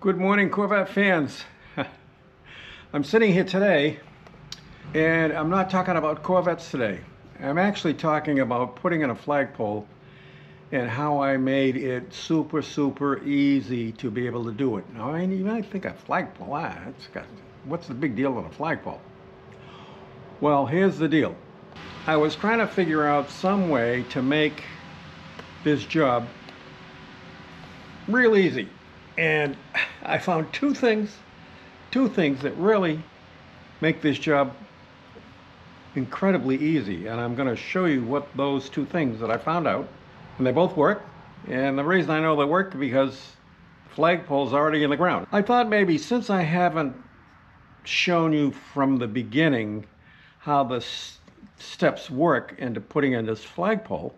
Good morning, Corvette fans. I'm sitting here today, and I'm not talking about Corvettes today. I'm actually talking about putting in a flagpole and how I made it super, super easy to be able to do it. Now, you might think a flagpole, what's the big deal with a flagpole? Well, here's the deal. I was trying to figure out some way to make this job real easy. And I found two things that really make this job incredibly easy. And I'm going to show you what those two things that I found out. And they both work. And the reason I know they work is because the flagpole's already in the ground. I thought maybe since I haven't shown you from the beginning how the steps work into putting in this flagpole,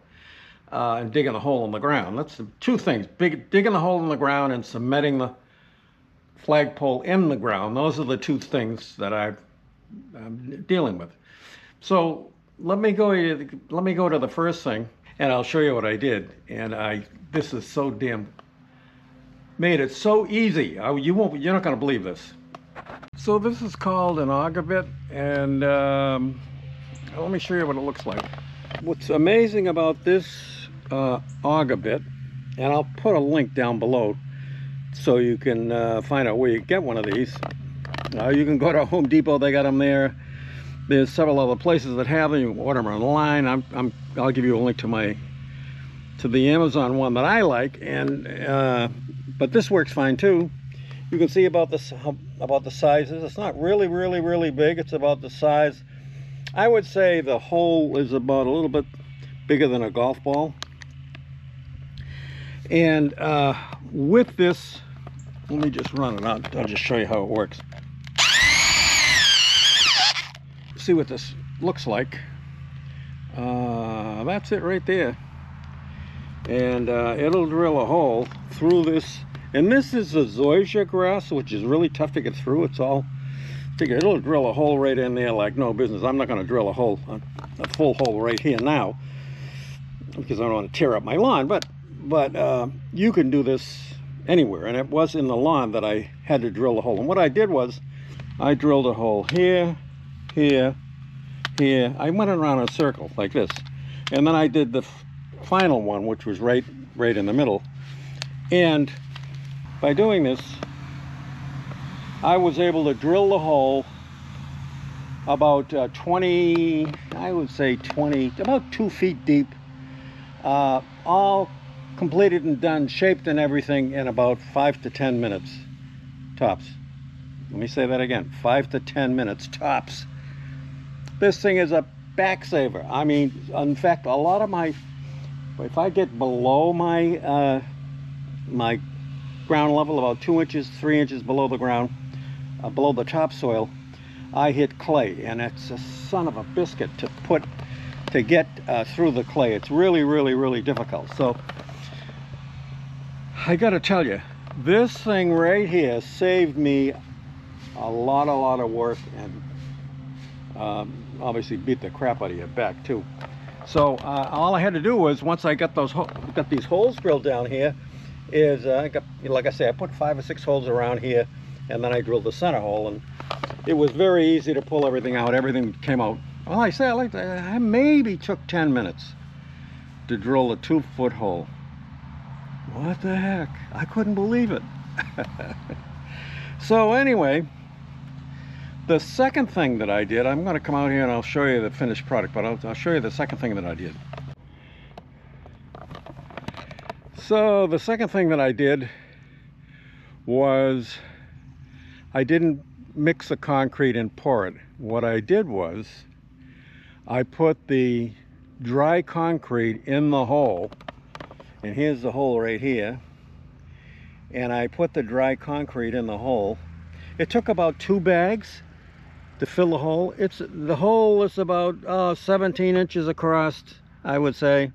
and digging a hole in the ground. That's the two things, digging the hole in the ground and cementing the flagpole in the ground. Those are the two things that I'm dealing with. So let me go to the first thing, and I'll show you what I did. And this is so damn, made it so easy. You're not gonna believe this. So this is called an auger bit, and let me show you what it looks like. What's amazing about this auger bit, and I'll put a link down below so you can find out where you get one of these. You can go to Home Depot, they got them there. There's several other places that have them. You can order them online. I'll give you a link to the Amazon one that I like, and but this works fine too. You can see about the sizes. It's not really big. It's about the size. I would say the hole is about a little bit bigger than a golf ball. And with this, let me just run it out. I'll just show you how it works. See what this looks like. That's it right there. And it'll drill a hole through this. And this is the zoysia grass, which is really tough to get through. It's all... it'll drill a hole right in there like no business. I'm not going to drill a full hole right here now, because I don't want to tear up my lawn, but you can do this anywhere. And it was in the lawn that I had to drill a hole, and what I did was I drilled a hole here, here, here. I went around in a circle like this, and then I did the final one, which was right in the middle. And by doing this, I was able to drill the hole about 2 feet deep, all completed and done, shaped and everything, in about 5 to 10 minutes tops. Let me say that again, 5 to 10 minutes tops. This thing is a back saver. I mean, in fact, a lot of my, if I get below my my ground level, about 2 inches, 3 inches below the ground, below the topsoil, I hit clay, and it's a son of a biscuit to get through the clay. It's really difficult. So I gotta tell you, this thing right here saved me a lot of work, and obviously beat the crap out of your back too. So all I had to do was, once I got these holes drilled down here, is like I say, I put 5 or 6 holes around here, and then I drilled the center hole, and it was very easy to pull everything out. Everything came out. Well, I maybe took 10 minutes to drill a 2-foot hole. What the heck? I couldn't believe it. So anyway, the second thing that I did, I'm going to come out here and I'll show you the finished product, but I'll show you the second thing that I did. So the second thing that I did was I didn't mix the concrete and pour it. What I did was I put the dry concrete in the hole, and here's the hole right here, and I put the dry concrete in the hole. It took about 2 bags to fill the hole. The hole is about 17 inches across, I would say.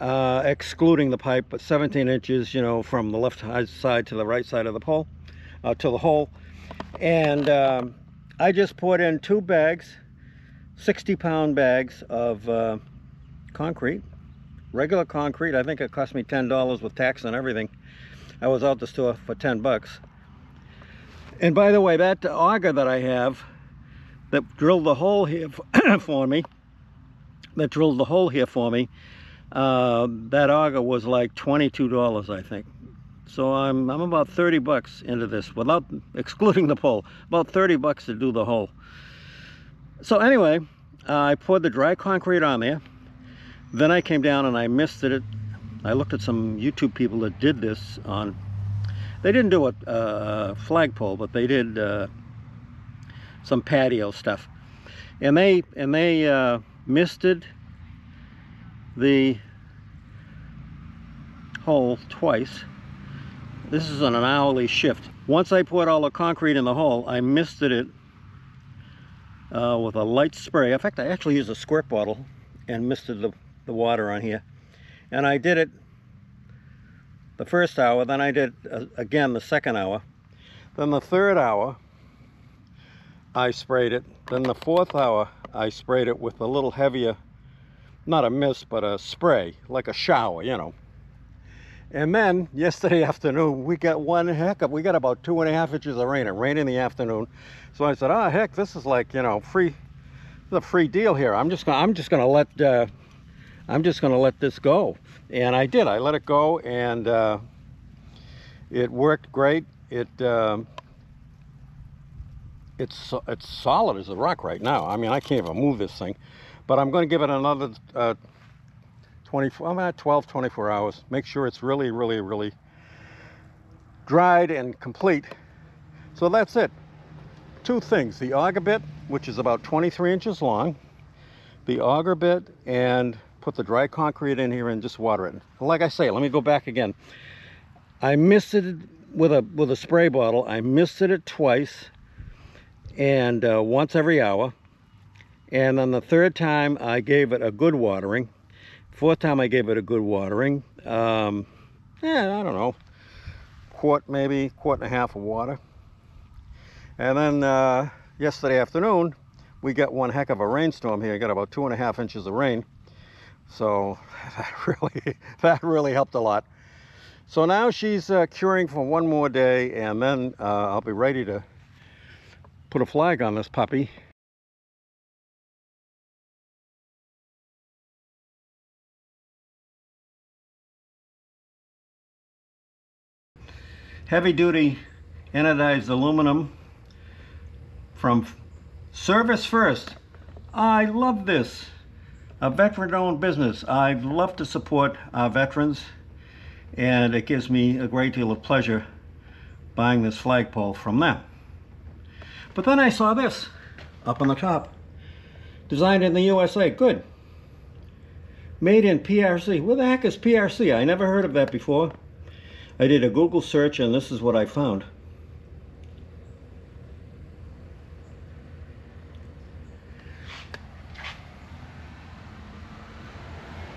Excluding the pipe, but 17 inches, you know, from the left side to the right side of the pole, to the hole. And I just poured in 2 bags, 60-pound bags of concrete, regular concrete. I think it cost me $10 with tax and everything. I was out the store for 10 bucks. And by the way, that auger that I have that drilled the hole here for me, that auger was like $22, I think. So I'm about 30 bucks into this, without excluding the pole, about 30 bucks to do the hole. So anyway, I poured the dry concrete on there. Then I came down and I misted it. I looked at some YouTube people that did this on, they didn't do a flagpole, but they did some patio stuff. And they misted the hole twice. This is on an hourly shift. Once I poured all the concrete in the hole, I misted it with a light spray. In fact, I actually used a squirt bottle and misted the water on here. And I did it the first hour, then I did it again the second hour. Then the third hour, I sprayed it. Then the fourth hour, I sprayed it with a little heavier, not a mist, but a spray, like a shower, you know. And then yesterday afternoon, we got we got about 2.5 inches of rain. It rained in the afternoon. So I said, oh heck, this is like, you know, a free deal here. I'm just gonna let this go. And I did, I let it go, and it worked great. It's solid as a rock right now. I mean, I can't even move this thing, but I'm gonna give it another 24 hours. Make sure it's really, really, really dried and complete. So that's it. Two things, the auger bit, which is about 23 inches long, the auger bit, and put the dry concrete in here and just water it. Like I say, let me go back again. I misted it with a spray bottle. I misted it twice, and once every hour. And then the third time, I gave it a good watering. Fourth time I gave it a good watering. Yeah, I don't know, quart maybe, 1.5 quarts of water. And then yesterday afternoon, we got one heck of a rainstorm here. We got about 2.5 inches of rain. So that really helped a lot. So now she's curing for one more day, and then I'll be ready to put a flag on this puppy. Heavy-duty anodized aluminum from Service First. I love this. A veteran-owned business. I love to support our veterans, and it gives me a great deal of pleasure buying this flagpole from them. But then I saw this up on the top. Designed in the USA. Good. Made in PRC. Where the heck is PRC? I never heard of that before. I did a Google search, and this is what I found.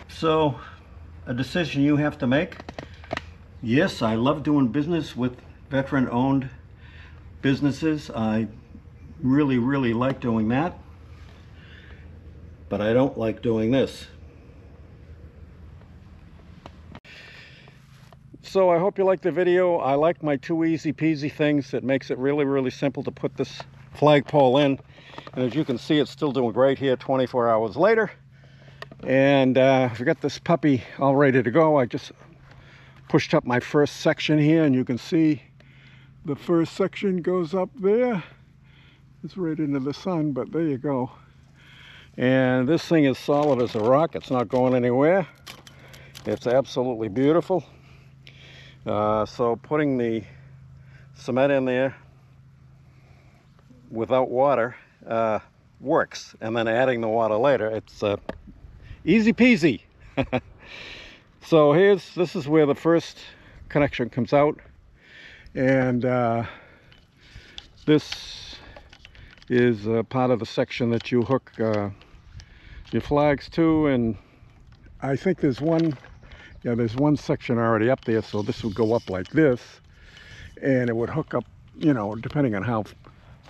So, a decision you have to make. Yes, I love doing business with veteran-owned businesses. I really, really like doing that. But I don't like doing this. So I hope you liked the video. I like my two easy peasy things. It makes it really, really simple to put this flagpole in. And as you can see, it's still doing great here 24 hours later. And I've got this puppy all ready to go. I just pushed up my first section here, and you can see the first section goes up there. It's right into the sun, but there you go. And this thing is solid as a rock. It's not going anywhere. It's absolutely beautiful. So putting the cement in there without water works, and then adding the water later, it's easy peasy. So this is where the first connection comes out, and this is part of the section that you hook your flags to, and I think there's one. Yeah, there's one section already up there, so this would go up like this, and it would hook up, you know, depending on how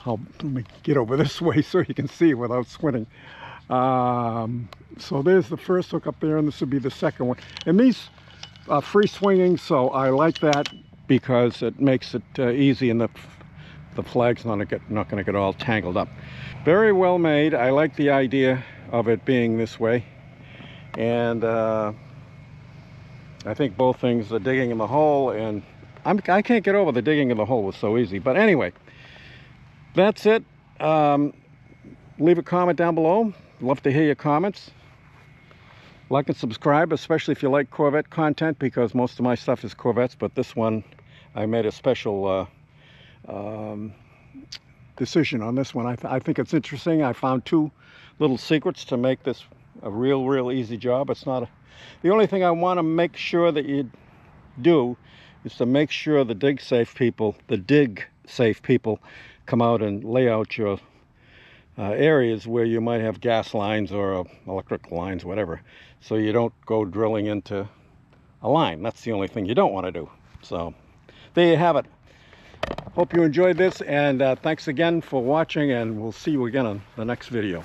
let me get over this way so you can see without squinting. So there's the first hook up there, and this would be the second one. And these are free swinging, so I like that. because it makes it easy and the flag's not going to get all tangled up. Very well made. I like the idea of it being this way, and I think both things, the digging in the hole, and I can't get over the digging in the hole was so easy. But anyway, that's it. Leave a comment down below. Love to hear your comments. Like and subscribe, especially if you like Corvette content, because most of my stuff is Corvettes, but this one, I made a special decision on this one. I think it's interesting. I found two little secrets to make this a real easy job. It's not the only thing I want to make sure that you do is to make sure the dig safe people come out and lay out your areas where you might have gas lines or electric lines, whatever, so you don't go drilling into a line. That's the only thing you don't want to do. So there you have it. Hope you enjoyed this, and thanks again for watching, and we'll see you again on the next video.